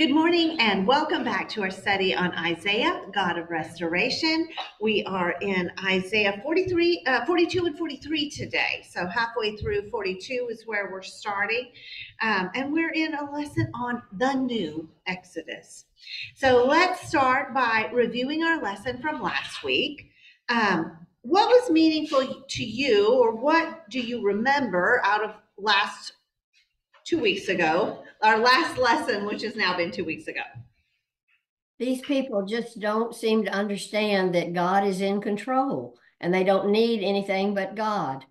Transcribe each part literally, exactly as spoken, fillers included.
Good morning and welcome back to our study on Isaiah, God of Restoration. We are in Isaiah forty-three, uh, forty-two and forty-three today. So halfway through forty-two is where we're starting. Um, and we're in a lesson on the new Exodus. So let's start by reviewing our lesson from last week. Um, what was meaningful to you, or what do you remember out of last two weeks ago? Our last lesson, which has now been two weeks ago. These people just don't seem to understand that God is in control and they don't need anything but God.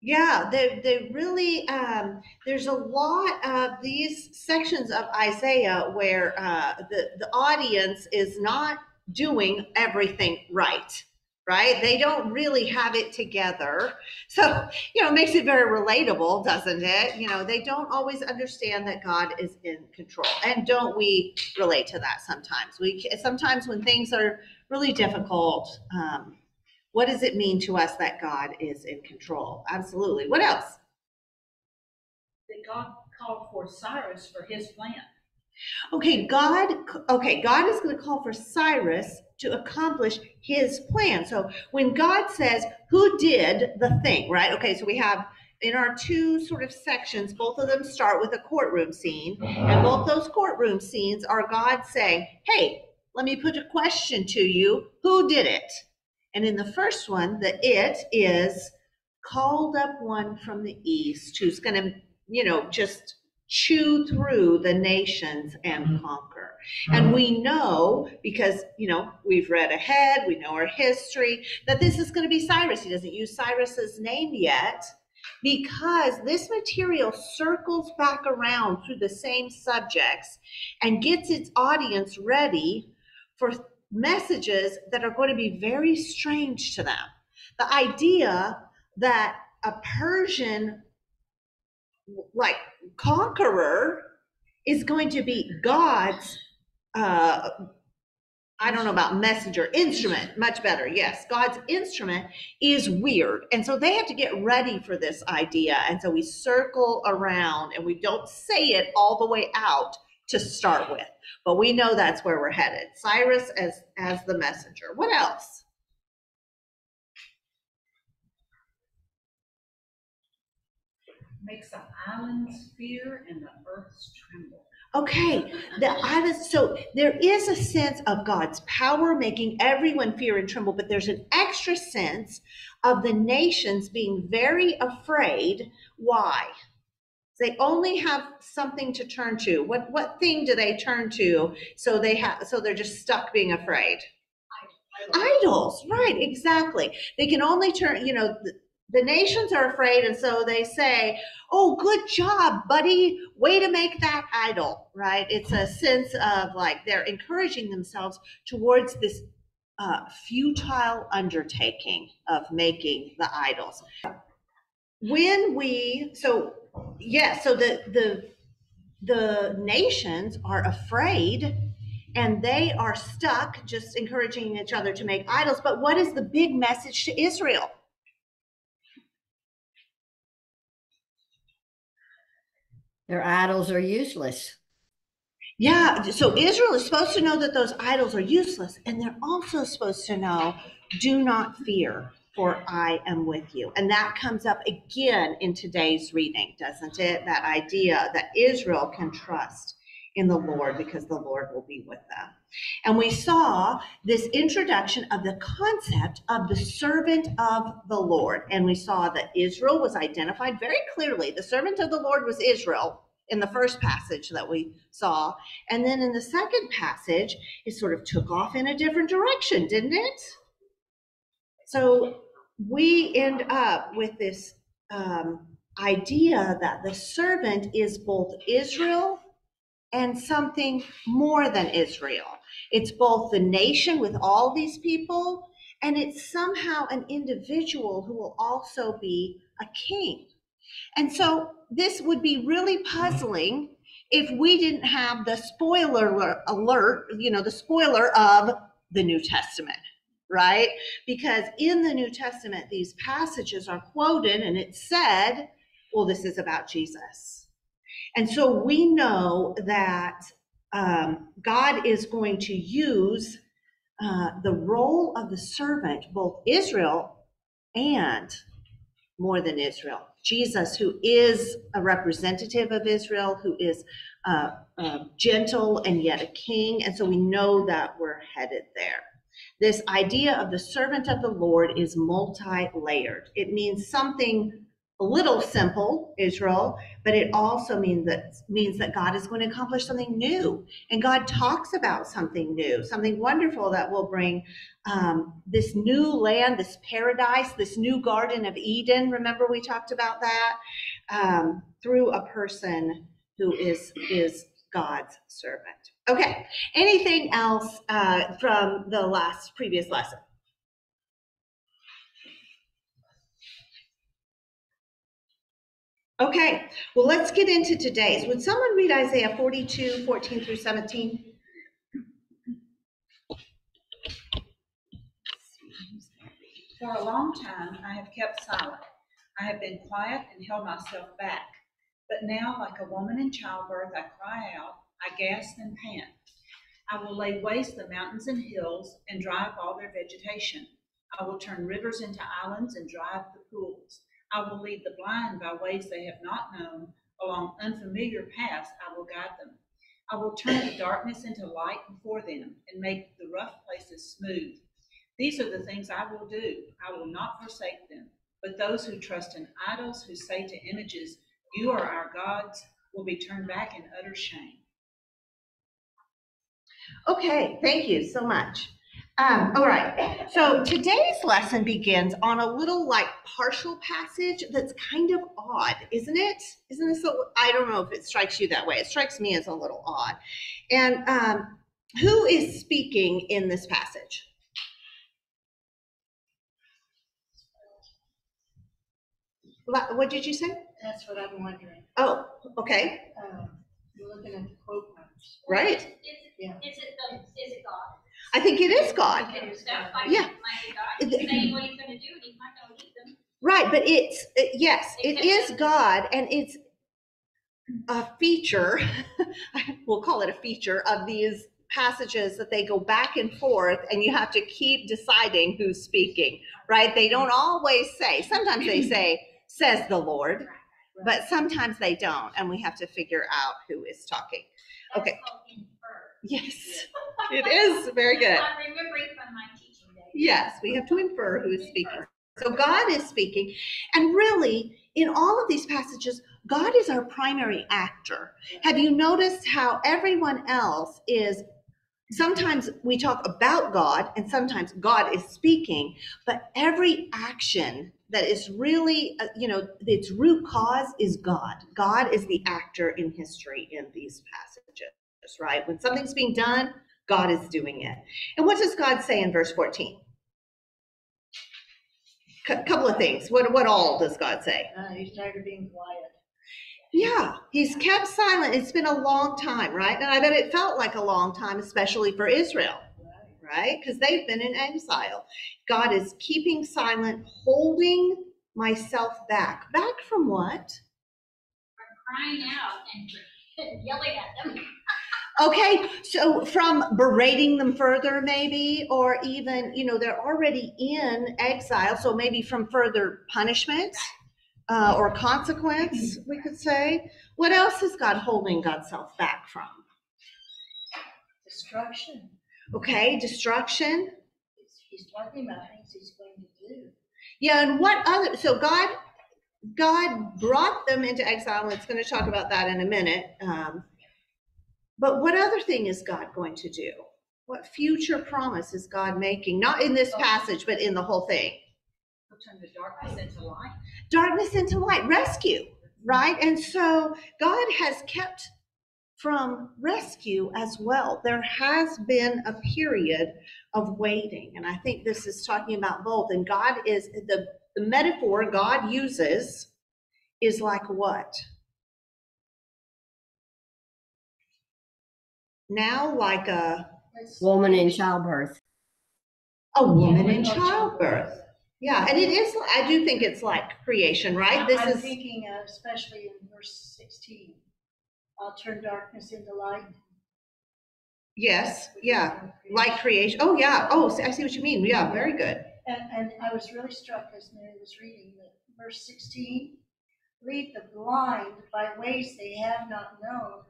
Yeah, they, they really, um, there's a lot of these sections of Isaiah where uh, the, the audience is not doing everything right. Right? They don't really have it together. So, you know, it makes it very relatable, doesn't it? You know, they don't always understand that God is in control. And don't we relate to that sometimes? We sometimes when things are really difficult, um, what does it mean to us that God is in control? Absolutely. What else? That God called for Cyrus for his plan. Okay, God, okay, God is going to call for Cyrus to accomplish his plan. So when God says, who did the thing, right? Okay, so we have in our two sort of sections, both of them start with a courtroom scene. Uh-huh. And both those courtroom scenes are God saying, hey, let me put a question to you. Who did it? And in the first one, the it is called up one from the east who's going to, you know, just chew through the nations and conquer. And we know, because, you know, we've read ahead, we know our history, that this is going to be Cyrus. He doesn't use Cyrus's name yet, because this material circles back around through the same subjects and gets its audience ready for messages that are going to be very strange to them. The idea that a Persian, like, conqueror is going to be God's, uh, I don't know about messenger, instrument, much better. Yes, God's instrument is weird. And so they have to get ready for this idea. And so we circle around and we don't say it all the way out to start with, but we know that's where we're headed. Cyrus as, as the messenger. What else? Makes the islands fear and the earths tremble. Okay, the islands, so there is a sense of God's power making everyone fear and tremble, but there's an extra sense of the nations being very afraid. Why? They only have something to turn to. What what thing do they turn to? So they have, so they're just stuck being afraid. Idols, Idols right? Exactly. They can only turn. You know. The, The nations are afraid, and so they say, oh, good job, buddy. Way to make that idol, right? It's a sense of, like, they're encouraging themselves towards this uh, futile undertaking of making the idols. When we, so, yeah, so the, the, the nations are afraid, and they are stuck just encouraging each other to make idols. But what is the big message to Israel? Their idols are useless. Yeah, so Israel is supposed to know that those idols are useless, and they're also supposed to know, do not fear, for I am with you. And that comes up again in today's reading, doesn't it? That idea that Israel can trust in the Lord because the Lord will be with them. And we saw this introduction of the concept of the servant of the Lord. And we saw that Israel was identified very clearly. The servant of the Lord was Israel in the first passage that we saw. And then in the second passage, it sort of took off in a different direction, didn't it? So we end up with this um, idea that the servant is both Israel and something more than Israel. It's both the nation with all these people, and it's somehow an individual who will also be a king. And so this would be really puzzling if we didn't have the spoiler alert, you know, the spoiler of the New Testament, right? Because in the New Testament, these passages are quoted and it's said, well, this is about Jesus. And so we know that um, God is going to use uh, the role of the servant, both Israel and more than Israel, Jesus, who is a representative of Israel, who is uh, uh, gentle and yet a king. And so we know that we're headed there. This idea of the servant of the Lord is multi-layered. It means something a little simple, Israel, but it also means that, means that God is going to accomplish something new. And God talks about something new, something wonderful that will bring um, this new land, this paradise, this new Garden of Eden. Remember we talked about that um, through a person who is, is God's servant. Okay, anything else uh, from the last previous lesson? Okay, well, let's get into today's. Would someone read Isaiah forty-two, fourteen through seventeen? For a long time, I have kept silent. I have been quiet and held myself back. But now, like a woman in childbirth, I cry out, I gasp and pant. I will lay waste the mountains and hills and dry up all their vegetation. I will turn rivers into islands and dry up the pools. I will lead the blind by ways they have not known. Along unfamiliar paths I will guide them. I will turn the darkness into light before them and make the rough places smooth. These are the things I will do. I will not forsake them. But those who trust in idols, who say to images, "You are our gods," will be turned back in utter shame. Okay, thank you so much. Um, all right, so today's lesson begins on a little like partial passage that's kind of odd, isn't it? Isn't this, a, I don't know if it strikes you that way. It strikes me as a little odd. And um, who is speaking in this passage? What did you say? That's what I'm wondering. Oh, okay. Um, you're looking at the quote marks. Right. Is it, yeah. is it, um, is it God? I think it is God. Yeah. Right, but it's, it, yes, it is God, and it's a feature, we'll call it a feature, of these passages that they go back and forth, and you have to keep deciding who's speaking, right? They don't always say, sometimes they say, says the Lord, but sometimes they don't, and we have to figure out who is talking. Okay. Yes, it is. Very good. I'm remembering from my teaching day. Yes, we have to infer who is speaking. So God is speaking. And really, in all of these passages, God is our primary actor. Have you noticed how everyone else is, sometimes we talk about God and sometimes God is speaking, but every action that is really, you know, its root cause is God. God is the actor in history in these passages. Right? When something's being done, God is doing it. And what does God say in verse fourteen? A couple of things. What, what all does God say? Uh, he's tired of being quiet. Yeah, he's kept silent. It's been a long time, right? And I bet it felt like a long time, especially for Israel, right? Because they've been in exile. God is keeping silent, holding myself back. Back from what? From crying out and yelling at them. Okay, so from berating them further, maybe, or even, you know, they're already in exile, so maybe from further punishment uh, or consequence, we could say. What else is God holding God's self back from? Destruction. Okay, destruction. He's talking about things he's going to do. Yeah, and what other, so God, God brought them into exile, and it's going to talk about that in a minute. Um, But what other thing is God going to do? What future promise is God making? Not in this passage, but in the whole thing. He'll turn the darkness into light. Darkness into light, rescue, right? And so God has kept from rescue as well. There has been a period of waiting. And I think this is talking about both. And God is, the, the metaphor God uses is like what? Now, like a woman in childbirth. A woman in childbirth. Yeah, and it is, I do think it's like creation, right? This is thinking, especially in verse sixteen, I'll turn darkness into light. Yes, yeah, like creation. Oh, yeah. Oh, I see what you mean. Yeah, very good. And, and I was really struck as Mary was reading that verse sixteen, lead the blind by ways they have not known.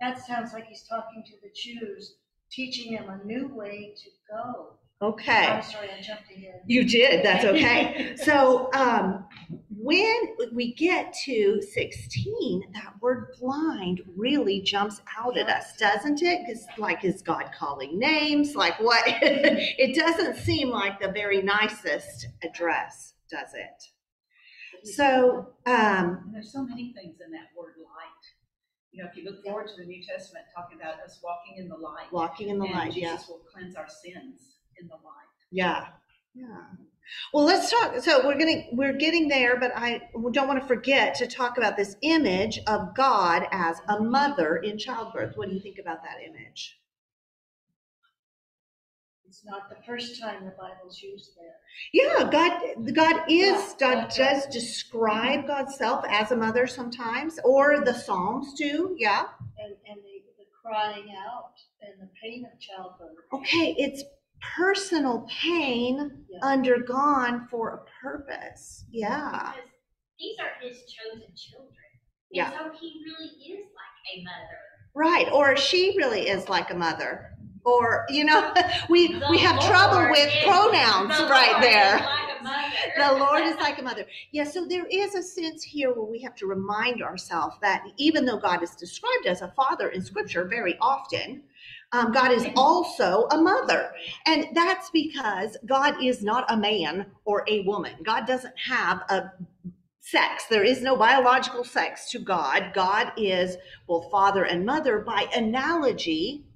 That sounds like he's talking to the Jews, teaching them a new way to go. Okay. I'm sorry, I jumped ahead. You did. That's okay. So um, when we get to sixteen, that word blind really jumps out at us, doesn't it? Because, like, is God calling names? Like, what? It doesn't seem like the very nicest address, does it? So. Um, there's so many things in that word light. You know, if you look forward to the New Testament, talking about us walking in the light. Walking in the and light, Jesus yeah. Jesus will cleanse our sins. In the light. Yeah, yeah. Well, let's talk. So we're gonna we're getting there, but I don't want to forget to talk about this image of God as a mother in childbirth. What do you think about that image? It's not the first time the Bible's used that. Yeah, God. God is. God does describe mm-hmm. God's self as a mother sometimes, or the Psalms do. Yeah. And and the, the crying out and the pain of childbirth. Okay, it's personal pain yeah. undergone for a purpose. Yeah. Because these are his chosen children. And yeah. so he really is like a mother. Right. Or she really is like a mother. Or, you know, we the we have Lord trouble with pronouns the right Lord there. Is like a mother. The Lord is like a mother. Yeah, so there is a sense here where we have to remind ourselves that even though God is described as a father in Scripture very often, Um, God is also a mother, and that's because God is not a man or a woman. God doesn't have a sex. There is no biological sex to God. God is both father and mother by analogy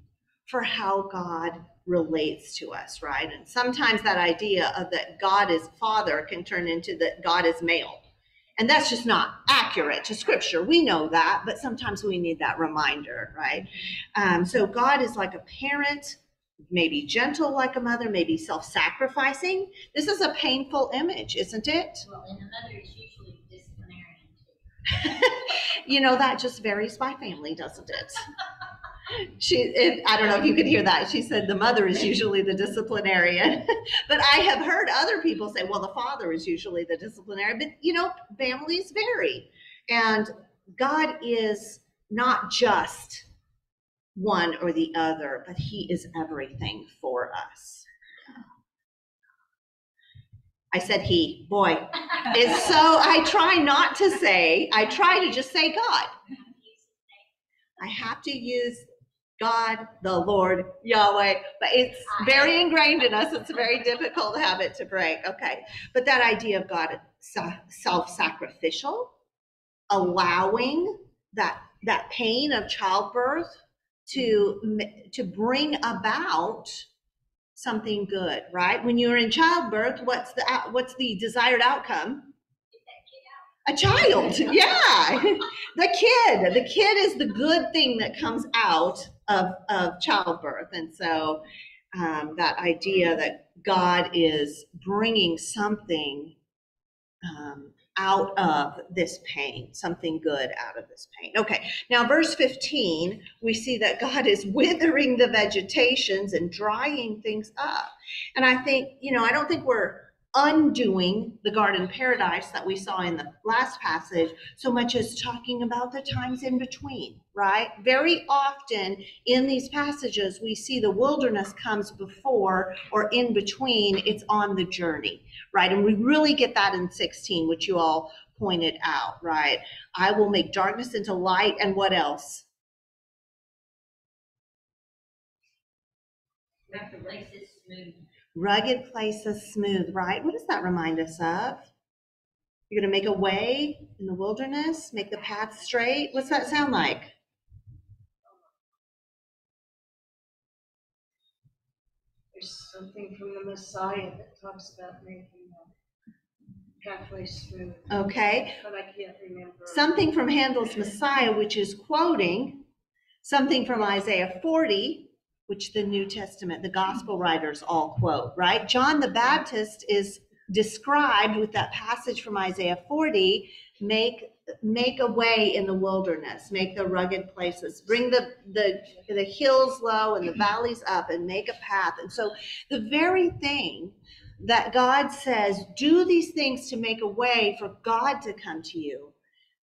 for how God relates to us, right? And sometimes that idea of that God is father can turn into that God is male, and that's just not accurate to Scripture. We know that, but sometimes we need that reminder, right? Um, so God is like a parent, maybe gentle like a mother, maybe self-sacrificing. This is a painful image, isn't it? Well, and the mother is usually disciplinarian. You know, that just varies by family, doesn't it? She, it, I don't know if you could hear that. She said the mother is usually the disciplinarian, but I have heard other people say, well, the father is usually the disciplinarian, but you know, families vary, and God is not just one or the other, but he is everything for us. I said he, boy, it's so, I try not to say, I try to just say God. I have to use God, the Lord, Yahweh, but it's very ingrained in us. It's a very difficult habit to break. Okay. But that idea of God self-sacrificial, allowing that, that pain of childbirth to, to bring about something good, right? When you're in childbirth, what's the, what's the desired outcome? A child, yeah, the kid. The kid is the good thing that comes out of, of childbirth. And so um, that idea that God is bringing something um, out of this pain, something good out of this pain. Okay, now verse fifteen, we see that God is withering the vegetations and drying things up. And I think, you know, I don't think we're undoing the garden paradise that we saw in the last passage so much as talking about the times in between, right? Very often in these passages, we see the wilderness comes before or in between, it's on the journey, right? And we really get that in sixteen, which you all pointed out, right? I will make darkness into light, and what else? References smooth. Rugged places smooth, right? What does that remind us of? You're going to make a way in the wilderness, make the path straight. What's that sound like? There's something from the Messiah that talks about making the pathway smooth. Okay. But I can't remember. Something from Handel's Messiah, which is quoting something from Isaiah forty. Which the New Testament, the gospel writers all quote, right? John the Baptist is described with that passage from Isaiah forty Make make a way in the wilderness, make the rugged places, bring the, the, the hills low and the valleys up, and make a path. And so the very thing that God says, do these things to make a way for God to come to you,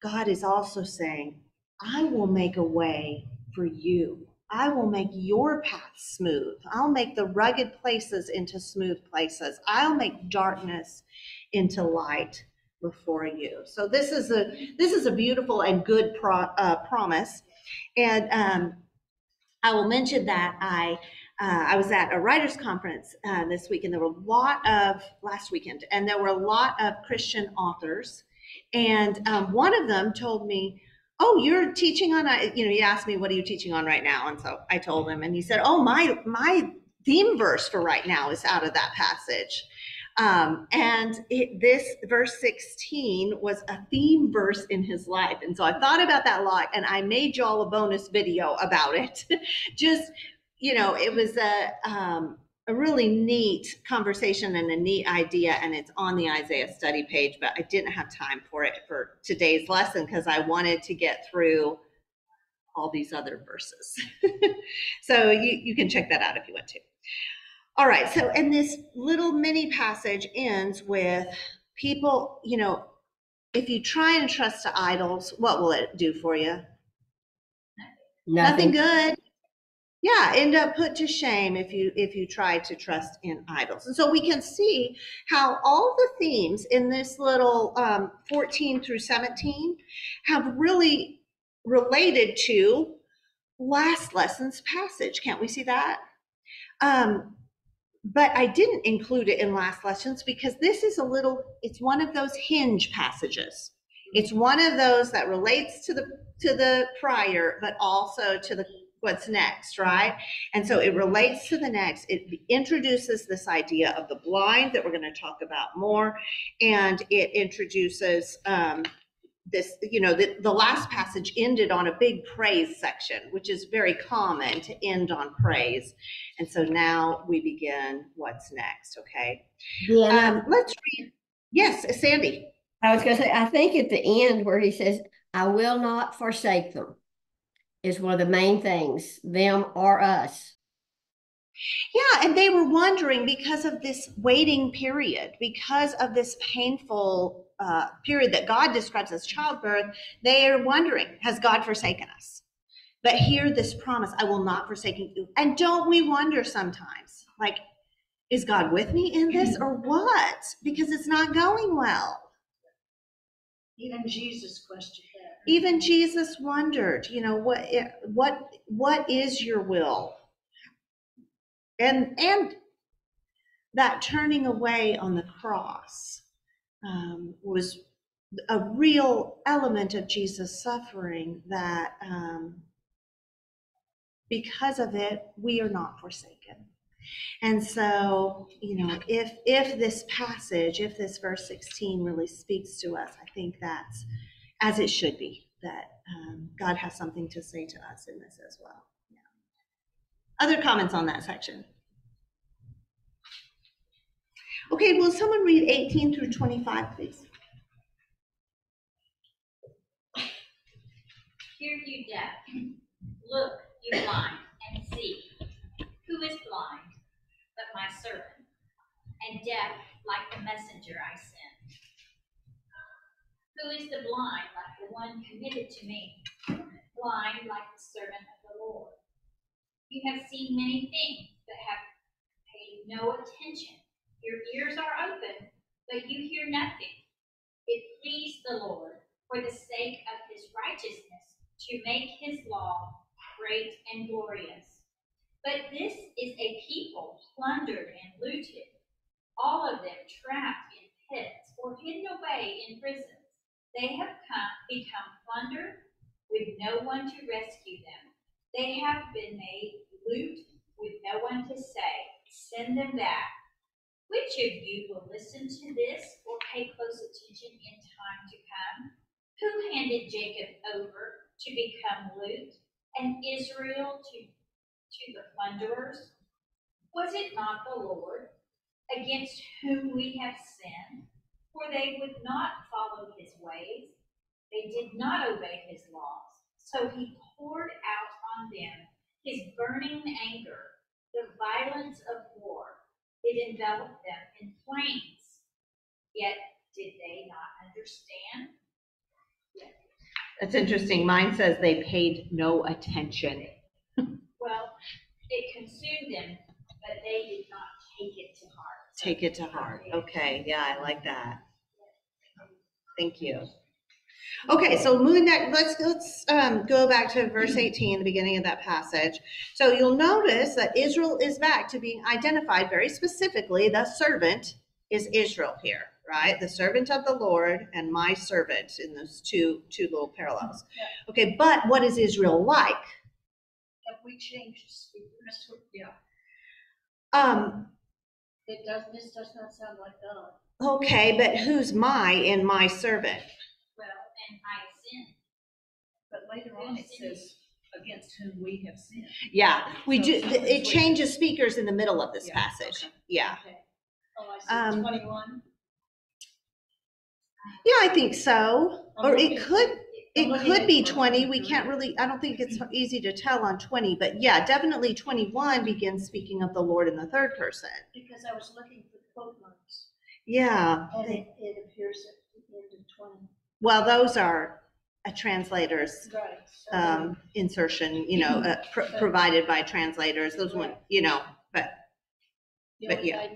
God is also saying, I will make a way for you. I will make your path smooth. I'll make the rugged places into smooth places. I'll make darkness into light before you. So this is a this is a beautiful and good pro, uh, promise. And um, I will mention that I uh, I was at a writers' conference uh, this week, and there were a lot of last weekend, and there were a lot of Christian authors, and um, one of them told me, oh, you're teaching on, you know, he asked me, what are you teaching on right now? And so I told him, and he said, oh, my, my theme verse for right now is out of that passage. Um, and it, this verse sixteen was a theme verse in his life. And so I thought about that a lot, and I made y'all a bonus video about it. Just, you know, it was a, um, a really neat conversation and a neat idea, and it's on the Isaiah study page, but I didn't have time for it for today's lesson because I wanted to get through all these other verses. So you, you can check that out if you want to. All right, so, and this little mini passage ends with people, you know, if you try and trust to idols, what will it do for you? Nothing, Nothing good. Yeah, end up put to shame if you if you try to trust in idols. And so we can see how all the themes in this little um, fourteen through seventeen have really related to last lesson's passage. Can't we see that? Um, but I didn't include it in last lessons because this is a little, it's one of those hinge passages. It's one of those that relates to the to the prior, but also to the what's next, right? And so it relates to the next. It introduces this idea of the blind that we're going to talk about more, and it introduces um, this, you know, the, the last passage ended on a big praise section, which is very common to end on praise. And so now we begin what's next, okay? Yeah. Um, let's read. Yes, Sandy. I was going to say, I think at the end where he says, I will not forsake them, is one of the main things, them or us. Yeah, and they were wondering because of this waiting period, because of this painful uh, period that God describes as childbirth, they are wondering, has God forsaken us? But hear this promise, I will not forsake you. And don't we wonder sometimes, like, is God with me in this or what? Because it's not going well. Even Jesus questioned that. Even Jesus wondered, you know, what, what, what is your will? And and that turning away on the cross um, was a real element of Jesus' suffering. That um, because of it, we are not forsaken. And so, you know, if if this passage, if this verse sixteen really speaks to us, I think that's as it should be, that um, God has something to say to us in this as well. Yeah. Other comments on that section? Okay, will someone read eighteen through twenty-five, please? Hear you deaf, look you blind, and see. Who is blind but my servant, and deaf like the messenger I sent? Who is the blind like the one committed to me, blind like the servant of the Lord? You have seen many things, but have paid no attention. Your ears are open, but you hear nothing. It pleased the Lord for the sake of his righteousness to make his law great and glorious. But this is a people plundered and looted, all of them trapped in pits or hidden away in prisons. They have come, become plundered with no one to rescue them. They have been made loot with no one to say, send them back. Which of you will listen to this or pay close attention in time to come? Who handed Jacob over to become loot and Israel to to the plunderers? Was it not the Lord against whom we have sinned? For they would not follow his ways, They did not obey his laws, so he poured out on them his burning anger. The violence of war, it enveloped them in flames. Yet did they not understand? Yes. That's interesting. Mine says they paid no attention. Well, it consumed them, but they did not take it to heart. So take it to heart. Okay. Yeah, I like that. Thank you. Okay, so moving back, let's let's um, go back to verse eighteen, the beginning of that passage. So you'll notice that Israel is back to being identified very specifically. The servant is Israel here, right? The servant of the Lord and my servant in those two two little parallels. Yeah. Okay, but what is Israel like? Have we changed? Yeah. Um. It does. This does not sound like God. Okay, but who's my in my servant? And I sin. But later on it says against whom we have sinned. Yeah, we so do. It changes speakers in the middle of this yeah, passage. Okay. Yeah. Okay. Oh, I see. twenty-one. Um, yeah, I think so. I'm or looking, it could it I'm could be twenty. We can't really. I don't think it's easy to tell on twenty. But yeah, definitely twenty-one begins speaking of the Lord in the third person. Because I was looking for quote marks. Yeah. And it, it appears at the end of twenty. Well, those are a translator's right. So, um, insertion, you know, uh, pr so, provided by translators. Those right. One, you know, but yeah, but yeah,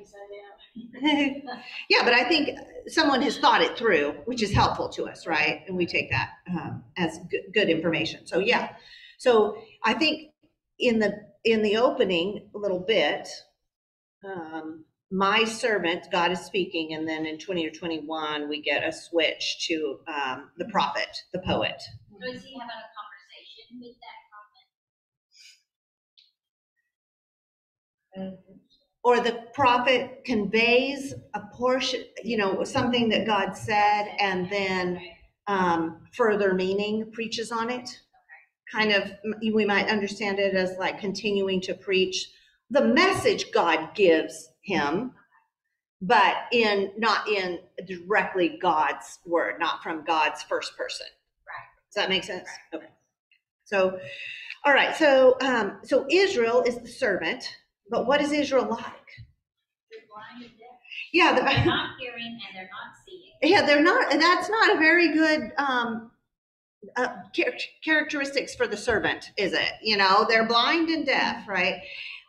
yeah. But I think someone has thought it through, which is helpful to us, right? And we take that um, as good, good information. So yeah, so I think in the in the opening a little bit, um, my servant, God is speaking, and then in twenty or twenty-one, we get a switch to um, the prophet, the poet. Does he have a conversation with that prophet? Or the prophet conveys a portion, you know, something that God said, and then um, further meaning, preaches on it. Kind of, we might understand it as like continuing to preach the message God gives him, but in not in directly God's word, not from God's first person. Right. Does that make sense? Right. Okay. So, all right. So, um, so Israel is the servant, but what is Israel like? They're blind and deaf. Yeah, the, they're not hearing and they're not seeing. Yeah, they're not. That's not a very good um, uh, char characteristics for the servant, is it? You know, they're blind and deaf, right?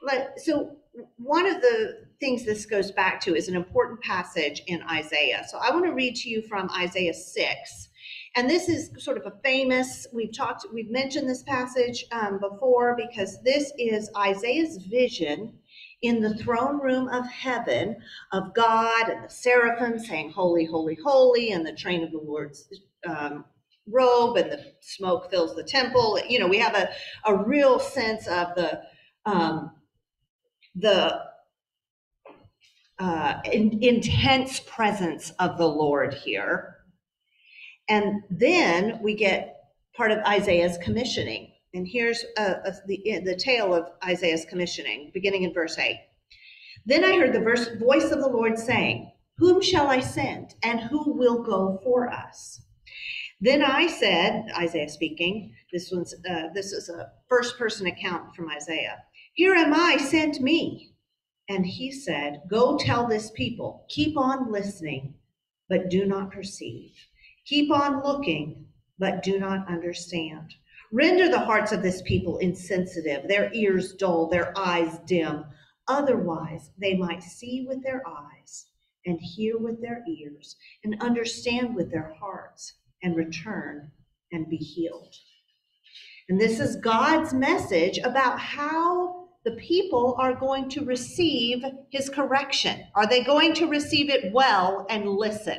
Like, so one of the things this goes back to is an important passage in Isaiah. So I want to read to you from Isaiah six. And this is sort of a famous, we've talked, we've mentioned this passage um, before, because this is Isaiah's vision in the throne room of heaven of God and the seraphim saying, holy, holy, holy, and the train of the Lord's um, robe and the smoke fills the temple. You know, we have a, a real sense of the, um, the uh, in, intense presence of the Lord here. And then we get part of Isaiah's commissioning. And here's uh, uh, the, the tale of Isaiah's commissioning, beginning in verse eight. Then I heard the verse, voice of the Lord saying, whom shall I send and who will go for us? Then I said, Isaiah speaking, this one's, uh, this is a first person account from Isaiah. Here am I, send me. And he said, go tell this people, keep on listening, but do not perceive. Keep on looking, but do not understand. Render the hearts of this people insensitive, their ears dull, their eyes dim. Otherwise, they might see with their eyes and hear with their ears and understand with their hearts and return and be healed. And this is God's message about how the people are going to receive his correction. Are they going to receive it well and listen?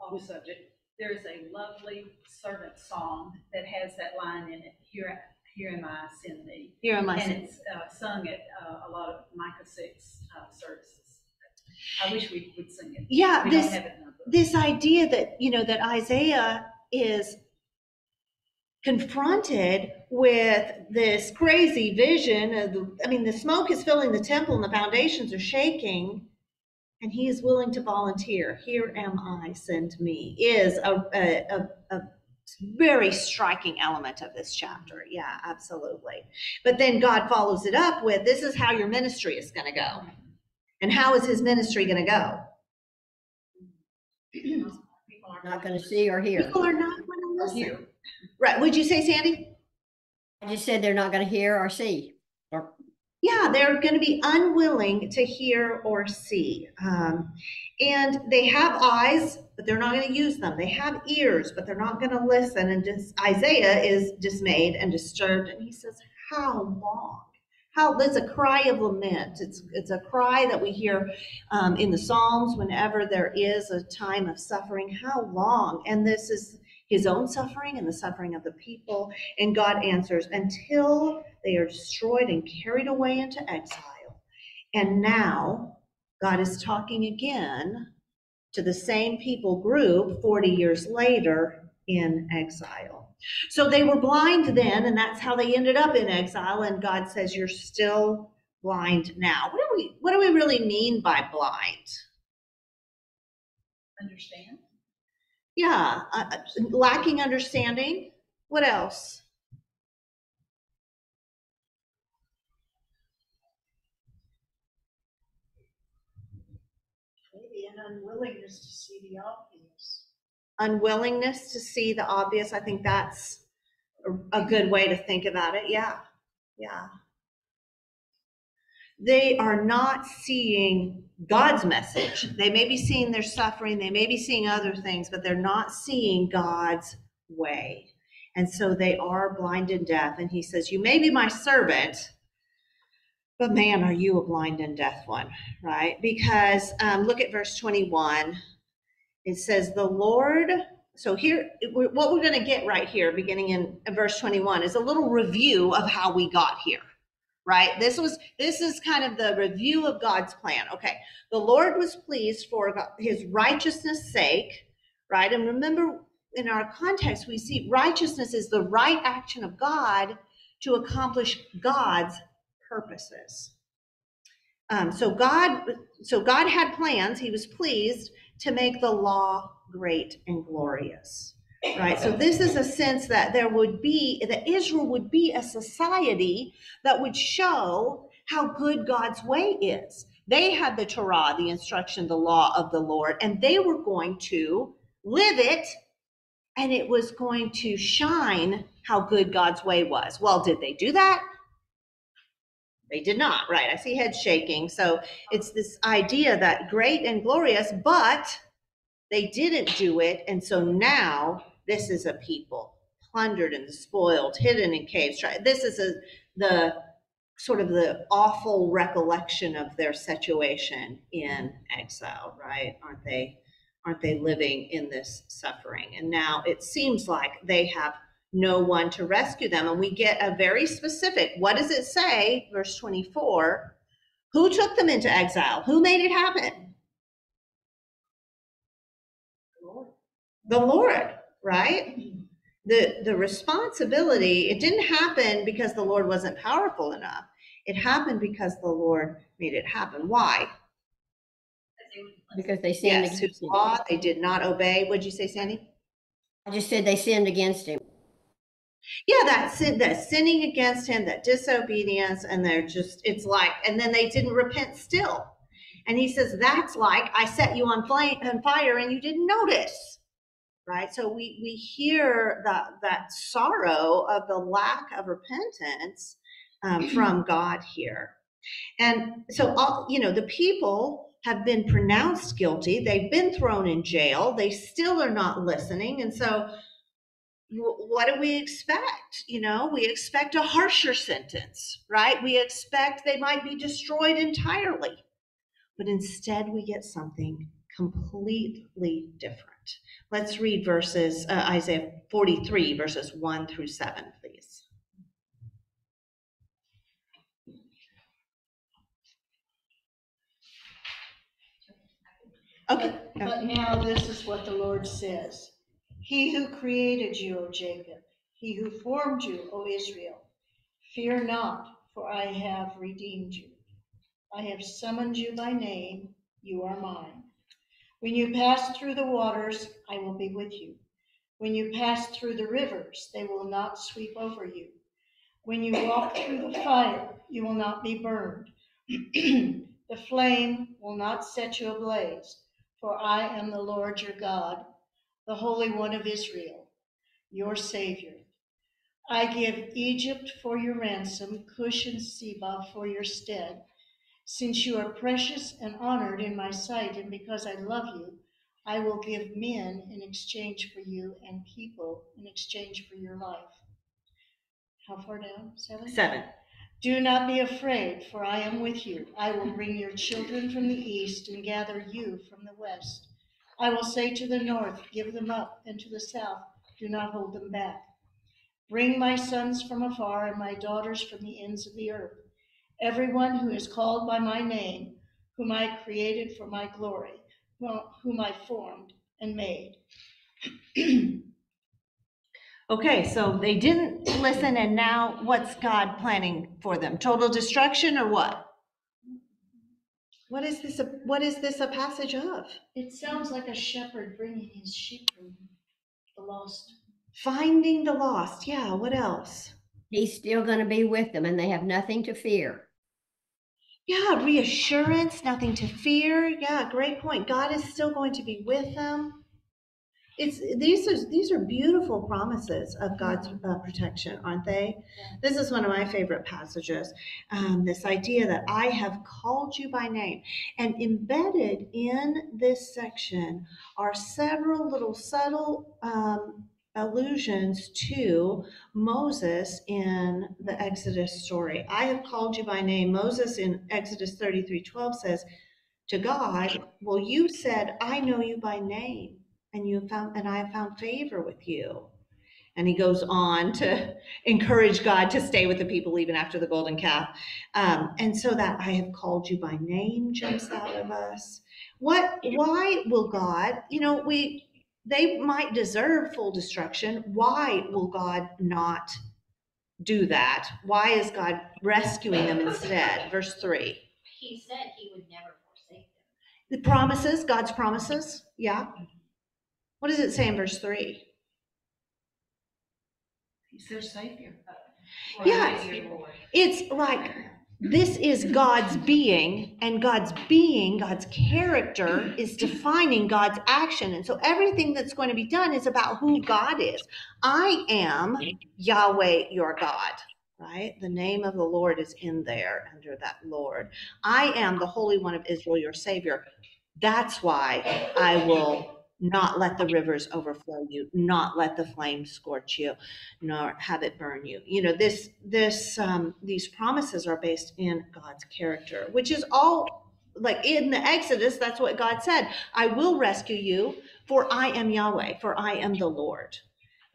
On the subject, there is a lovely servant song that has that line in it, here, here am I, send thee. Here am I, send thee. And it's uh, sung at uh, a lot of Micah six uh, services. I wish we would sing it. Yeah, we this, don't have it in our book. This idea that, you know, that Isaiah is confronted with this crazy vision of the, I mean, the smoke is filling the temple and the foundations are shaking, and he is willing to volunteer. Here am I, send me, is a, a, a, a very striking element of this chapter. Yeah, absolutely. But then God follows it up with, this is how your ministry is going to go. And how is his ministry going to go? People are not going to see or hear. People are not going to listen. Hear. Right. Would you say, Sandy? I just said they're not going to hear or see. Or yeah, they're going to be unwilling to hear or see. Um, and they have eyes, but they're not going to use them. They have ears, but they're not going to listen. And just, Isaiah is dismayed and disturbed. And he says, how long? How, that's a cry of lament. It's it's a cry that we hear um, in the Psalms whenever there is a time of suffering. How long? And this is his own suffering and the suffering of the people. And God answers, until they are destroyed and carried away into exile. And now God is talking again to the same people group forty years later in exile. So they were blind then, and that's how they ended up in exile. And God says, you're still blind now. What do we, what do we really mean by blind? Understand? Yeah. Uh, lacking understanding. What else? Maybe an unwillingness to see the obvious. Unwillingness to see the obvious. I think that's a good way to think about it. Yeah. Yeah. They are not seeing God's message. They may be seeing their suffering. They may be seeing other things, but they're not seeing God's way. And so they are blind and deaf. And he says, you may be my servant, but man, are you a blind and deaf one, right? Because um, look at verse twenty-one. It says the Lord, so here, what we're going to get right here, beginning in verse twenty-one, is a little review of how we got here, right? This was, this is kind of the review of God's plan. Okay. The Lord was pleased for his righteousness' sake, right? And remember, in our context, we see righteousness is the right action of God to accomplish God's purposes. Um, so God, so God had plans. He was pleased to make the law great and glorious, right? So this is a sense that there would be, that Israel would be a society that would show how good God's way is. They had the Torah, the instruction, the law of the Lord, and they were going to live it, and it was going to shine how good God's way was. Well, did they do that? They did not, right? I see heads shaking. So it's this idea that great and glorious, but they didn't do it. And so now this is a people plundered and spoiled, hidden in caves. This is a, the sort of the awful recollection of their situation in exile, right? Aren't they, aren't they living in this suffering? And now it seems like they have no one to rescue them. And we get a very specific, what does it say? Verse twenty-four, who took them into exile? Who made it happen? The Lord, the Lord, right? The, the responsibility, it didn't happen because the Lord wasn't powerful enough. It happened because the Lord made it happen. Why? Because they sinned yes, against him. They did not obey. What'd you say, Sandy? I just said they sinned against him. Yeah, that sin, that sinning against him, that disobedience, and they're just, it's like, and then they didn't repent still. And he says, that's like, I set you on, flame, on fire and you didn't notice, right? So we, we hear that, that sorrow of the lack of repentance um, from God here. And so, all, you know, the people have been pronounced guilty. They've been thrown in jail. They still are not listening. And so, what do we expect? You know, we expect a harsher sentence, right? We expect they might be destroyed entirely, but instead we get something completely different. Let's read verses, uh, Isaiah forty-three, verses one through seven, please. Okay. But now this is what the Lord says. He who created you, O Jacob, he who formed you, O Israel, fear not, for I have redeemed you. I have summoned you by name, you are mine. When you pass through the waters, I will be with you. When you pass through the rivers, they will not sweep over you. When you walk through the fire, you will not be burned. The flame will not set you ablaze, for I am the Lord your God, the Holy One of Israel, your Savior. I give Egypt for your ransom, Cush and Seba for your stead. Since you are precious and honored in my sight, and because I love you, I will give men in exchange for you and people in exchange for your life. How far down? Seven? Seven. Do not be afraid, for I am with you. I will bring your children from the east and gather you from the west. I will say to the north, give them up, and to the south, do not hold them back. Bring my sons from afar and my daughters from the ends of the earth. Everyone who is called by my name, whom I created for my glory, whom I formed and made. Okay, so they didn't listen, and now what's God planning for them? Total destruction or what? What is this? A, what is this a passage of? It sounds like a shepherd bringing his sheep from the lost. Finding the lost, yeah, what else? He's still going to be with them, and they have nothing to fear. Yeah, reassurance, nothing to fear. Yeah, great point. God is still going to be with them. It's these are these are beautiful promises of God's uh, protection, aren't they? Yeah. This is one of my favorite passages. Um, this idea that I have called you by name, and embedded in this section are several little subtle um, allusions to Moses in the Exodus story. I have called you by name. Moses in Exodus thirty-three twelve says to God, well, you said, I know you by name, and you have found, and I have found favor with you. And he goes on to encourage God to stay with the people even after the golden calf. Um, and so that I have called you by name jumps out of us. What, why will God, you know, we, they might deserve full destruction. Why will God not do that? Why is God rescuing them instead? Verse three. He said he would never forsake them. The promises, God's promises. Yeah. What does it say in verse three? He's their savior. Yeah. It's like this is God's being, and God's being, God's character is defining God's action. And so everything that's going to be done is about who God is. I am Yahweh, your God, right? The name of the Lord is in there under that Lord. I am the Holy One of Israel, your Savior. That's why I will not let the rivers overflow you, not let the flame scorch you, nor have it burn you. You know, this, this, um, these promises are based in God's character, which is all like in the Exodus. That's what God said. I will rescue you, for I am Yahweh, for I am the Lord.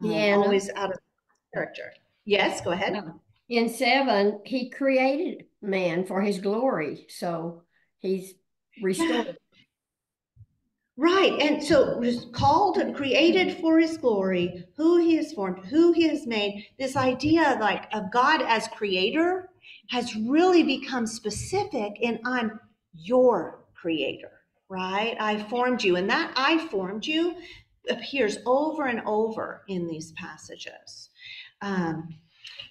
Yeah. Um, always out of character. Yes, go ahead. In seven, he created man for his glory. So he's restored. Yeah. Right, and so was called and created for his glory, who he has formed, who he has made. This idea like of God as creator has really become specific in I'm your creator, right? I formed you, and that I formed you appears over and over in these passages. Um,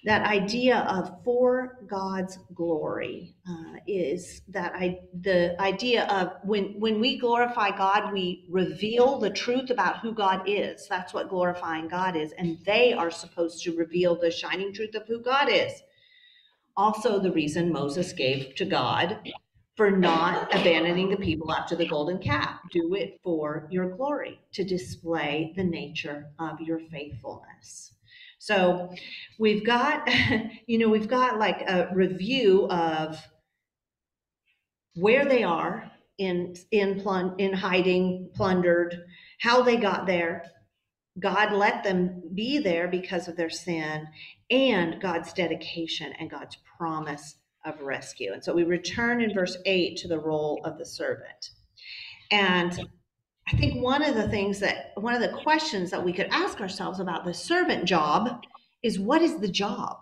that idea of for God's glory uh, is that I, the idea of when, when we glorify God, we reveal the truth about who God is. That's what glorifying God is. And they are supposed to reveal the shining truth of who God is. Also the reason Moses gave to God for not abandoning the people after the golden calf. Do it for your glory, to display the nature of your faithfulness. So we've got, you know, we've got like a review of where they are in, in, plun in hiding, plundered, how they got there. God let them be there because of their sin, and God's dedication and God's promise of rescue. And so we return in verse eight to the role of the servant. And I think one of the things that, one of the questions that we could ask ourselves about the servant job is, what is the job?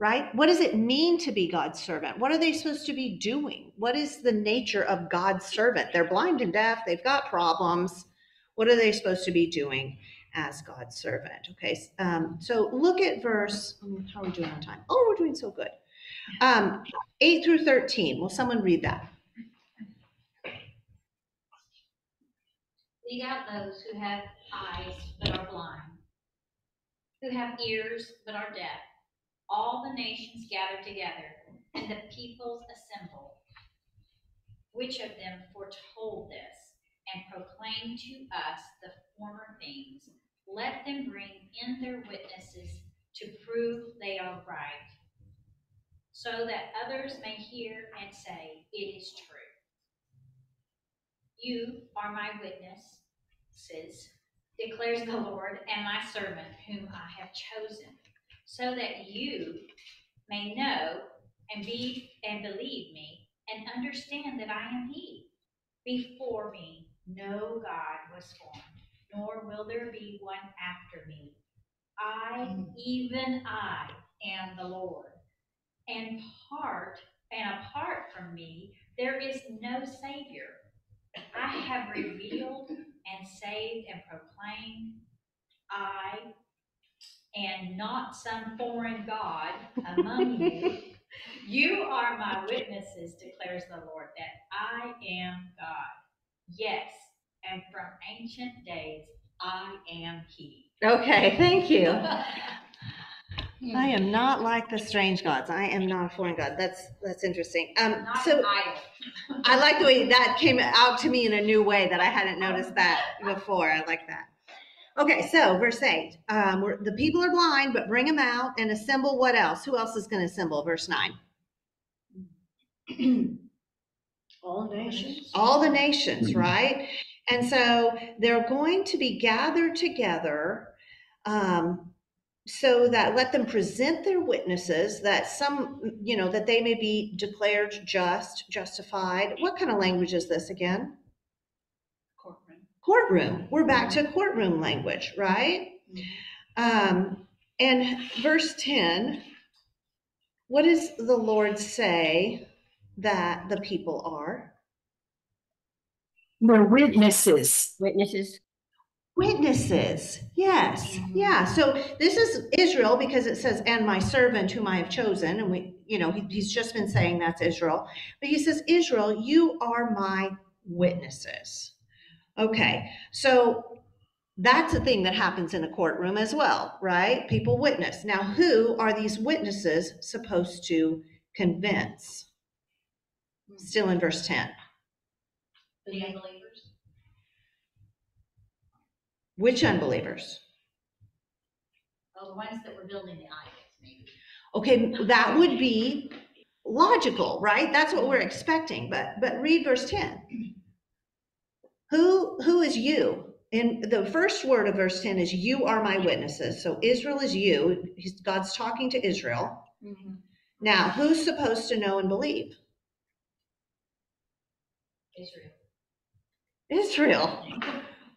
right? What does it mean to be God's servant? What are they supposed to be doing? What is the nature of God's servant? They're blind and deaf. They've got problems. What are they supposed to be doing as God's servant? Okay, um, so look at verse, how are we doing on time? Oh, we're doing so good. Um, eight through thirteen. Will someone read that? Seek out those who have eyes but are blind, who have ears but are deaf. All the nations gather together, and the peoples assemble. Which of them foretold this and proclaimed to us the former things? Let them bring in their witnesses to prove they are right, so that others may hear and say, it is true. You are my witnesses, declares the Lord, and my servant whom I have chosen, so that you may know and be and believe me and understand that I am he. Before me no God was formed, nor will there be one after me. I, even I, am the Lord. And part and apart from me, there is no Savior. I have revealed and saved and proclaimed, I, and not some foreign God among you. You are my witnesses, declares the Lord, that I am God. Yes, and from ancient days, I am he. Okay, thank you. I am not like the strange gods. I am not a foreign god. That's that's interesting. Um, so I like the way that came out to me in a new way that I hadn't noticed that before. I like that. Okay, so verse eight. Um, we're, the people are blind, but bring them out and assemble. What else? Who else is going to assemble? Verse nine. All nations. All the nations, right? And so they're going to be gathered together. Um, So that let them present their witnesses, that some, you know, that they may be declared just, justified. What kind of language is this again? Courtroom. Courtroom. We're back to courtroom language, right? Um, and verse ten, what does the Lord say that the people are? They're witnesses. Witnesses. Witnesses. Yes. Yeah. So this is Israel, because it says, and my servant whom I have chosen. And we, you know, he, he's just been saying that's Israel. But he says, Israel, you are my witnesses. Okay. So that's a thing that happens in a courtroom as well, right? People witness. Now, who are these witnesses supposed to convince? Still in verse ten. The unbelievers. Which unbelievers? Oh, the ones that were building the idols, maybe. Okay, that would be logical, right? That's what we're expecting. But but read verse ten. Who who is you? And the first word of verse ten is you are my witnesses. So Israel is you. He's, God's talking to Israel. Mm-hmm. Now, who's supposed to know and believe? Israel. Israel.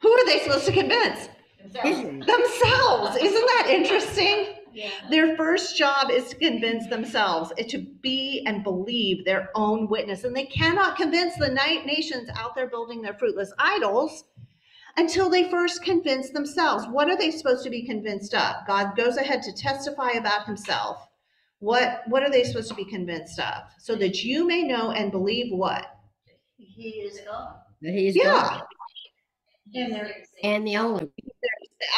Who are they supposed to convince? Themselves. Themselves. Isn't that interesting? Yeah. Their first job is to convince themselves, to be and believe their own witness. And they cannot convince the nations out there building their fruitless idols until they first convince themselves. What are they supposed to be convinced of? God goes ahead to testify about himself. What, what are they supposed to be convinced of? So that you may know and believe what? He is God. He is yeah. God. And, there, and the only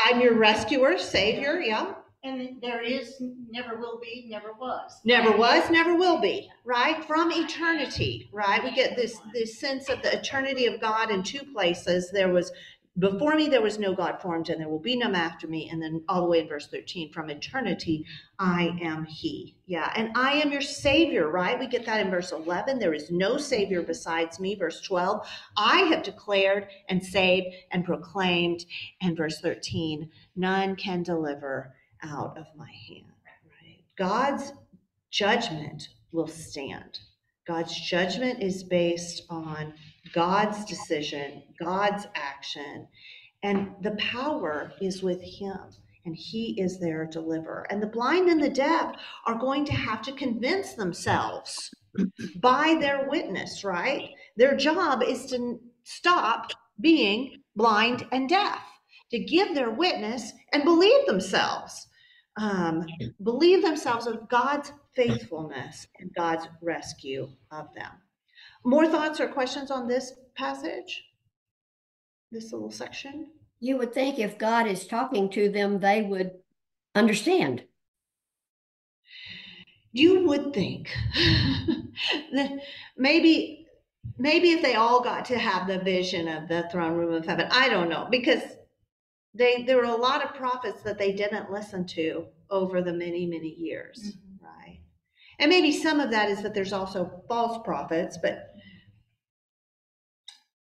I'm your rescuer, savior, yeah. And there is, never will be, never was. Never was, never will be, right? From eternity, right? We get this this sense of the eternity of God in two places. There was, before me there was no God formed, and there will be none after me. And then all the way in verse thirteen, from eternity, I am he. Yeah, and I am your savior, right? We get that in verse eleven. There is no savior besides me. Verse twelve, I have declared and saved and proclaimed. And verse thirteen, none can deliver out of my hand. Right? God's judgment will stand. God's judgment is based on God's decision, God's action, and the power is with him. and he is their deliverer. And the blind and the deaf are going to have to convince themselves by their witness, right? Their job is to stop being blind and deaf, to give their witness and believe themselves. Um, believe themselves of God's faithfulness and God's rescue of them. More thoughts or questions on this passage? This little section? You would think if God is talking to them, they would understand. You would think. maybe, maybe if they all got to have the vision of the throne room of heaven, I don't know, because they there were a lot of prophets that they didn't listen to over the many, many years, mm-hmm. right? And maybe some of that is that there's also false prophets, but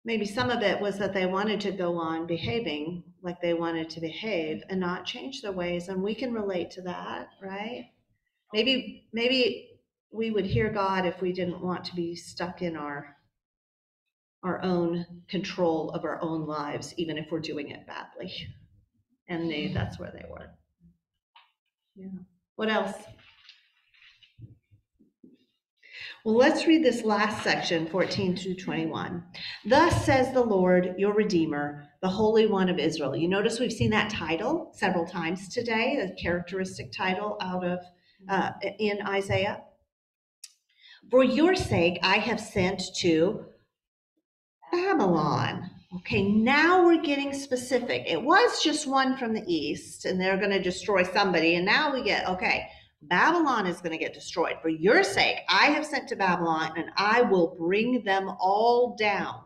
maybe some of it was that they wanted to go on behaving like they wanted to behave and not change their ways. And we can relate to that, right? Maybe, maybe we would hear God if we didn't want to be stuck in our, our own control of our own lives, even if we're doing it badly. And they, that's where they were. Yeah. What else? Well, let's read this last section, fourteen to twenty-one. Thus says the Lord, your Redeemer, the Holy One of Israel. You notice we've seen that title several times today, the characteristic title out of uh, in Isaiah. For your sake, I have sent to Babylon. Okay, now we're getting specific. It was just one from the east, and they're going to destroy somebody. And now we get, okay, Babylon is going to get destroyed. For your sake, I have sent to Babylon, and I will bring them all down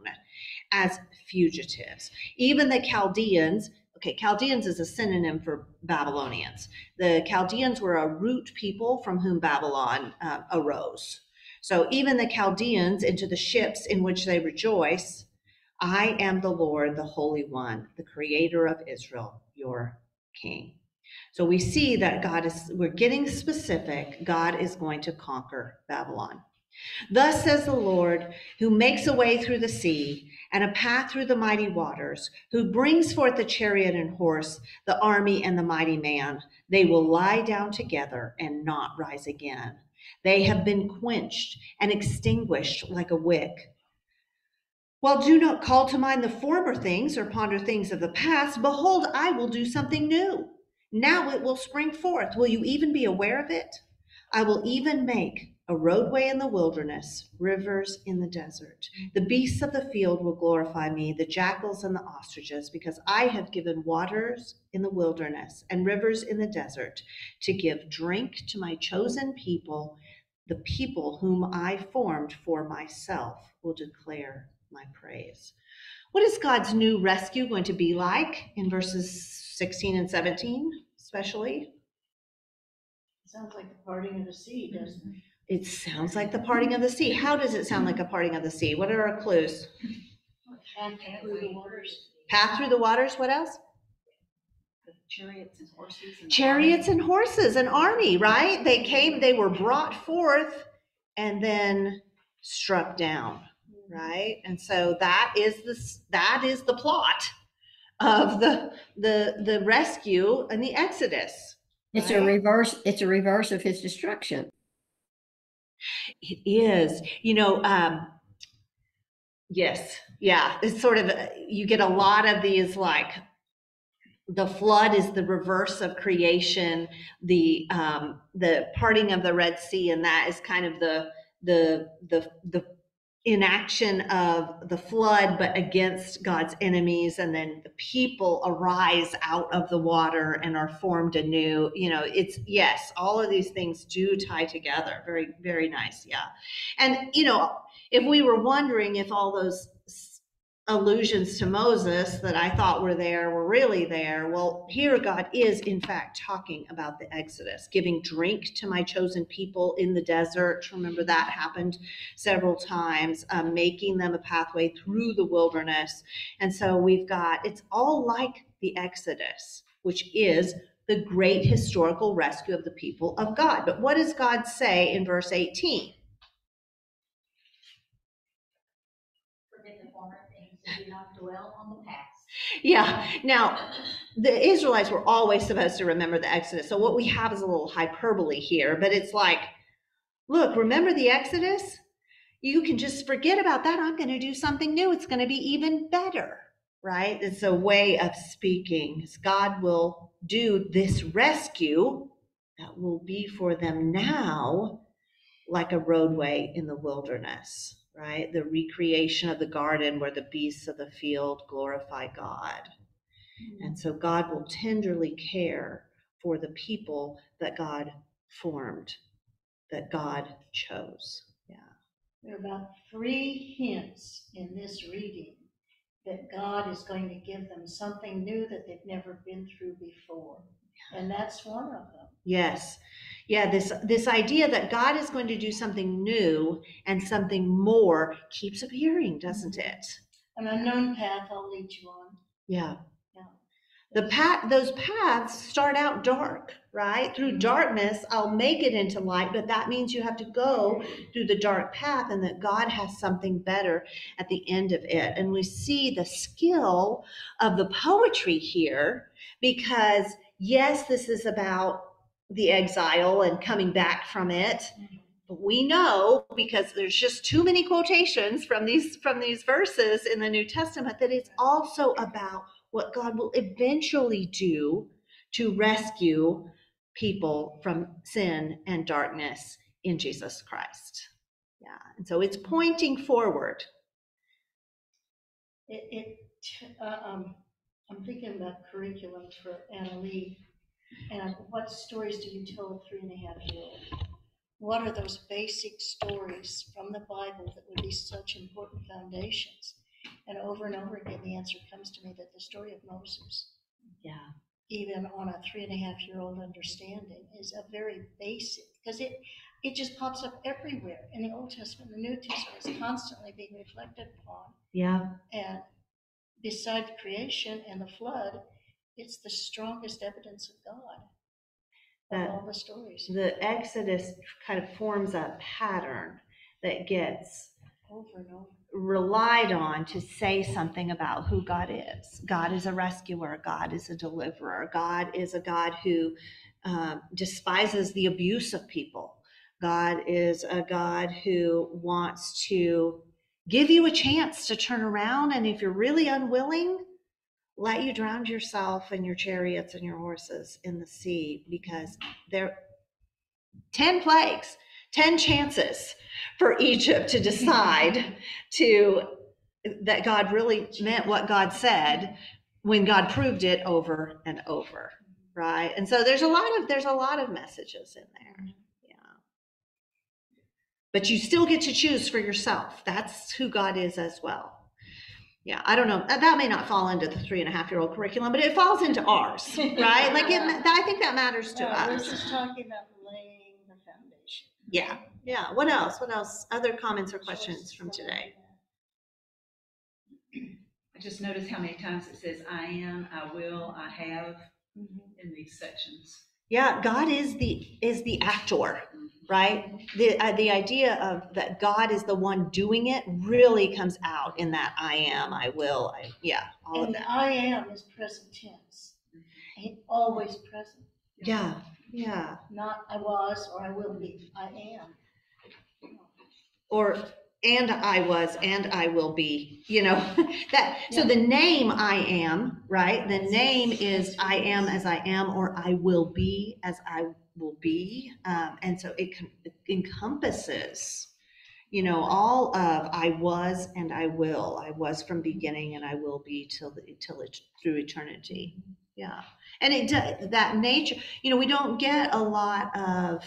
as fugitives. Even the Chaldeans, okay, Chaldeans is a synonym for Babylonians. The Chaldeans were a root people from whom Babylon uh, arose. So even the Chaldeans into the ships in which they rejoice, I am the Lord, the Holy One, the Creator of Israel, your King. So we see that God is, we're getting specific. God is going to conquer Babylon. Thus says the Lord, who makes a way through the sea and a path through the mighty waters, who brings forth the chariot and horse, the army and the mighty man. They will lie down together and not rise again. They have been quenched and extinguished like a wick. While do not call to mind the former things or ponder things of the past, behold, I will do something new. Now it will spring forth. Will you even be aware of it? I will even make a roadway in the wilderness, rivers in the desert. The beasts of the field will glorify me, the jackals and the ostriches, because I have given waters in the wilderness and rivers in the desert to give drink to my chosen people. The people whom I formed for myself will declare my praise. What is God's new rescue going to be like in verses sixteen and seventeen, especially? It sounds like the parting of the sea, doesn't it? It sounds like the parting of the sea. How does it sound like a parting of the sea? What are our clues? Path through the waters. Path through the waters. What else? The chariots and horses. And chariots and horses, an army, right? They came, they were brought forth and then struck down, right? And so that is this, that is the plot of the the the rescue and the Exodus. It's right? a reverse it's a reverse of his destruction. It is, you know, um yes, yeah, it's sort of, you get a lot of these, like the flood is the reverse of creation, the um the parting of the Red Sea, and that is kind of the the the the inaction of the flood, but against God's enemies. And then the people arise out of the water and are formed anew. You know, it's, yes, all of these things do tie together. Very, very nice. Yeah. And, you know, if we were wondering if all those allusions to Moses that I thought were there were really there, well, here God is in fact talking about the Exodus, giving drink to my chosen people in the desert. Remember that happened several times, um, making them a pathway through the wilderness. And so we've got, it's all like the Exodus, which is the great historical rescue of the people of God. But what does God say in verse eighteen? Do not dwell on the past. Yeah. Now, the Israelites were always supposed to remember the Exodus. So what we have is a little hyperbole here, but it's like, look, remember the Exodus? You can just forget about that. I'm going to do something new. It's going to be even better, right? It's a way of speaking. God will do this rescue that will be for them now like a roadway in the wilderness, right? The recreation of the garden where the beasts of the field glorify God. Mm-hmm. And so God will tenderly care for the people that God formed, that God chose. Yeah. There are about three hints in this reading that God is going to give them something new that they've never been through before. And that's one of them. Yes. Yeah, this this idea that God is going to do something new and something more keeps appearing, doesn't it? An unknown path I'll lead you on. Yeah. Yeah. The path, those paths start out dark, right? Through mm-hmm. darkness, I'll make it into light, but that means you have to go through the dark path and that God has something better at the end of it. And we see the skill of the poetry here because yes, this is about the exile and coming back from it. But we know because there's just too many quotations from these from these verses in the New Testament that it's also about what God will eventually do to rescue people from sin and darkness in Jesus Christ. Yeah, and so it's pointing forward. It, it uh, um. I'm thinking about curriculum for Anna Lee, and what stories do you tell a three and a half year old? What are those basic stories from the Bible that would be such important foundations? And over and over again, the answer comes to me that the story of Moses, yeah, even on a three and a half year old understanding, is a very basic because it it just pops up everywhere in the Old Testament, the New Testament is constantly being reflected upon. Yeah, and besides creation and the flood, it's the strongest evidence of God that, of all the stories. The Exodus kind of forms a pattern that gets over and over relied on to say something about who God is. God is a rescuer. God is a deliverer. God is a God who um, despises the abuse of people. God is a God who wants to give you a chance to turn around, and if you're really unwilling, let you drown yourself and your chariots and your horses in the sea, because there are ten plagues, ten chances for Egypt to decide to that God really meant what God said when God proved it over and over, right? And so there's a lot of there's a lot of messages in there. But you still get to choose for yourself. That's who God is as well. Yeah, I don't know. That may not fall into the three and a half year old curriculum, but it falls into ours, right? Like, it, I think that matters to no, us. We're just talking about laying the foundation. Yeah, yeah. What else? What else? Other comments or questions from today? I just noticed how many times it says, I am, I will, I have in these sections. Yeah, God is the is the actor, right? The uh, the idea of that God is the one doing it really comes out in that I am, I will, I yeah, all and of that. I am is present tense. It's always present. Yeah, yeah. Not I was or I will be. I am. Or and I was and I will be. You know that. Yeah. So the name I am, right? The name is I am as I am, or I will be as I will be, um, and so it, it encompasses, you know, all of I was and I will. I was from beginning, and I will be till the, till it, through eternity. Yeah, and it does that nature. You know, we don't get a lot of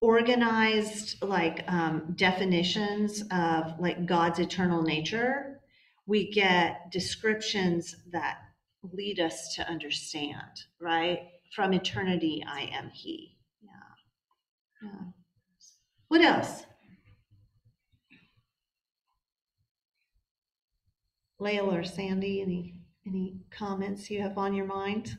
organized like um definitions of like God's eternal nature. We get descriptions that lead us to understand, right? From eternity I am he. Yeah, yeah. What else? Layla or Sandy, any any comments you have on your mind?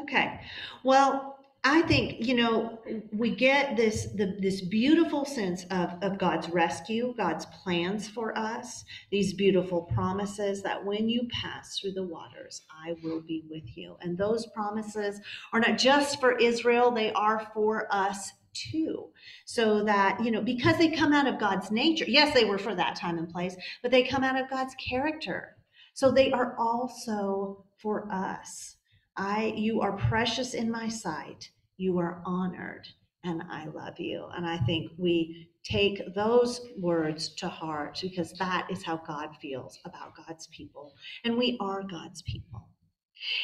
Okay, well, I think, you know, we get this the, this beautiful sense of, of God's rescue, God's plans for us, these beautiful promises that when you pass through the waters, I will be with you. And those promises are not just for Israel, they are for us too. So that, you know, because they come out of God's nature, yes, they were for that time and place, but they come out of God's character. So they are also for us. I, you are precious in my sight, you are honored, and I love you. And I think we take those words to heart because that is how God feels about God's people. And we are God's people.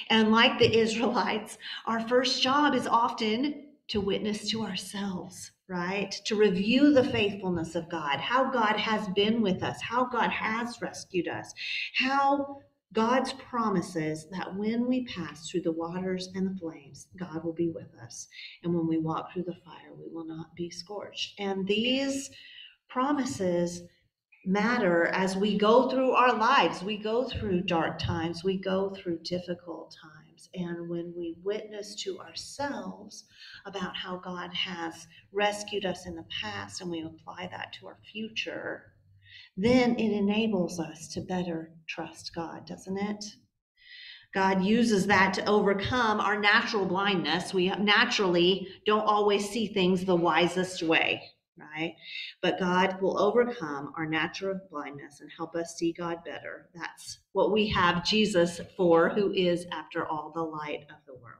And like the Israelites, our first job is often to witness to ourselves, right? To review the faithfulness of God, how God has been with us, how God has rescued us, how God's promises that when we pass through the waters and the flames, God will be with us. And when we walk through the fire, we will not be scorched. And these promises matter as we go through our lives. We go through dark times. We go through difficult times. And when we witness to ourselves about how God has rescued us in the past and we apply that to our future, then it enables us to better trust God, doesn't it? God uses that to overcome our natural blindness. We naturally don't always see things the wisest way, right? But God will overcome our natural blindness and help us see God better. That's what we have Jesus for, who is, after all, the light of the world.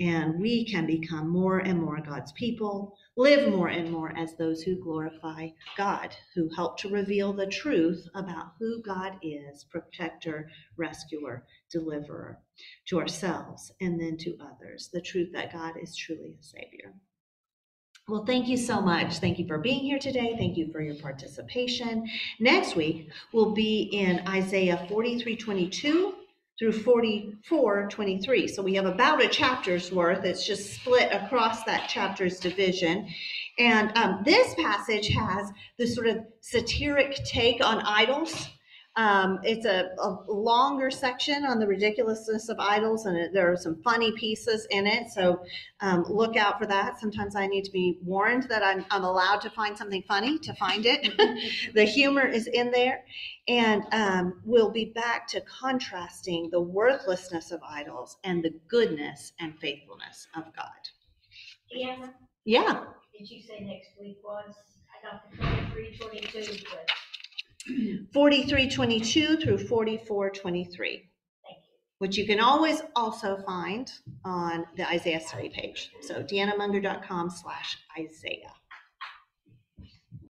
And we can become more and more God's people, live more and more as those who glorify God, who help to reveal the truth about who God is, protector, rescuer, deliverer, to ourselves and then to others, the truth that God is truly a Savior. Well, thank you so much. Thank you for being here today. Thank you for your participation. Next week, we'll be in Isaiah forty-three twenty-two. Through forty-four twenty-three. So we have about a chapter's worth. It's just split across that chapter's division. And um, this passage has this sort of satiric take on idols. Um, it's a, a longer section on the ridiculousness of idols, and it, there are some funny pieces in it. So um, look out for that. Sometimes I need to be warned that I'm, I'm allowed to find something funny to find it. The humor is in there. And um, we'll be back to contrasting the worthlessness of idols and the goodness and faithfulness of God. Yeah. Yeah. Did you say next week was? I got the forty-three twenty-two, but forty-three twenty-two through forty-four twenty-three, which you can always also find on the Isaiah study page. So deanna munger dot com slash Isaiah.